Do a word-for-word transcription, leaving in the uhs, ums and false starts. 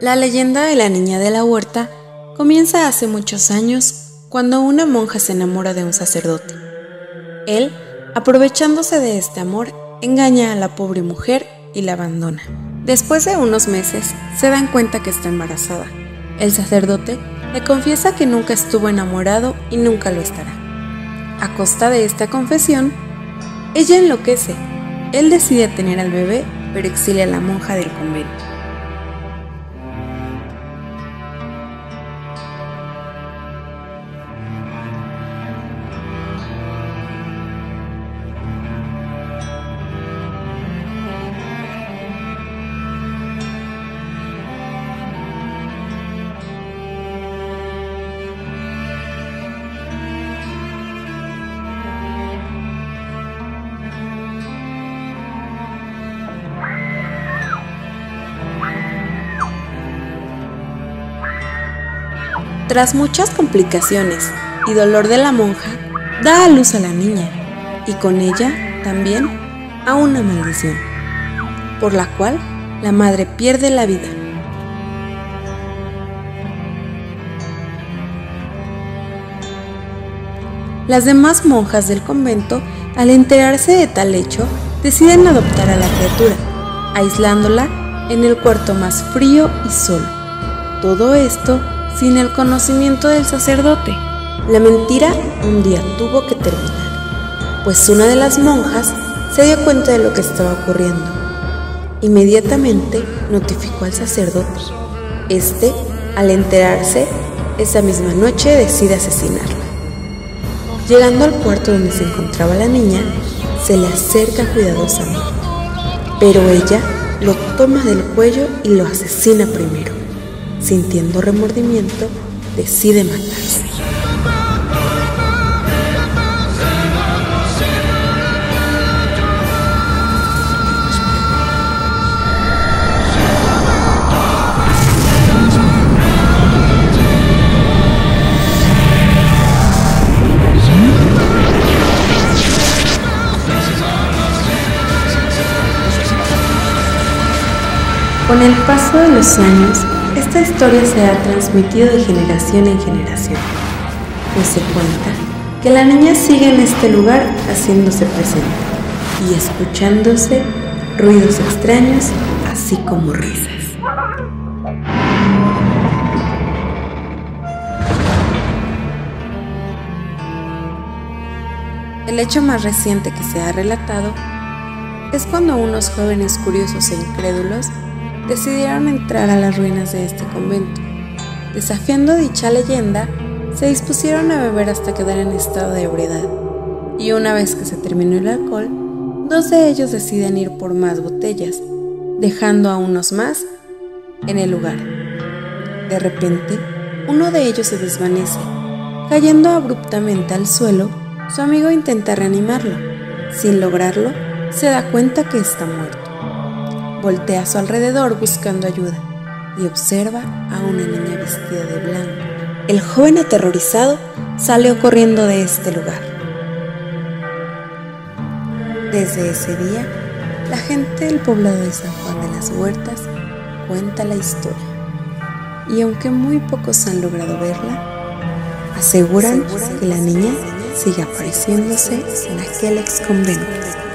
La leyenda de la niña de la huerta comienza hace muchos años cuando una monja se enamora de un sacerdote. Él, aprovechándose de este amor, engaña a la pobre mujer y la abandona. Después de unos meses, se dan cuenta que está embarazada. El sacerdote le confiesa que nunca estuvo enamorado y nunca lo estará. A costa de esta confesión, ella enloquece. Él decide tener al bebé, pero exilia a la monja del convento. Tras muchas complicaciones y dolor de la monja, da a luz a la niña y con ella también a una maldición, por la cual la madre pierde la vida. Las demás monjas del convento, al enterarse de tal hecho, deciden adoptar a la criatura, aislándola en el cuarto más frío y solo. Todo esto sin el conocimiento del sacerdote. La mentira un día tuvo que terminar, pues una de las monjas se dio cuenta de lo que estaba ocurriendo. Inmediatamente notificó al sacerdote. Este, al enterarse, esa misma noche decide asesinarla. Llegando al cuarto donde se encontraba la niña, se le acerca cuidadosamente, pero ella lo toma del cuello y lo asesina primero. Sintiendo remordimiento, decide matarse. Con el paso de los años, esta historia se ha transmitido de generación en generación, pues se cuenta que la niña sigue en este lugar haciéndose presente y escuchándose ruidos extraños, así como risas. El hecho más reciente que se ha relatado es cuando unos jóvenes curiosos e incrédulos decidieron entrar a las ruinas de este convento. Desafiando dicha leyenda, se dispusieron a beber hasta quedar en estado de ebriedad, y una vez que se terminó el alcohol, dos de ellos deciden ir por más botellas, dejando a unos más en el lugar. De repente, uno de ellos se desvanece. Cayendo abruptamente al suelo, su amigo intenta reanimarlo. Sin lograrlo, se da cuenta que está muerto. Voltea a su alrededor buscando ayuda y observa a una niña vestida de blanco. El joven aterrorizado salió corriendo de este lugar. Desde ese día, la gente del poblado de San Juan de las Huertas cuenta la historia y aunque muy pocos han logrado verla, aseguran que la niña sigue apareciéndose en aquel ex convento.